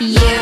Yeah.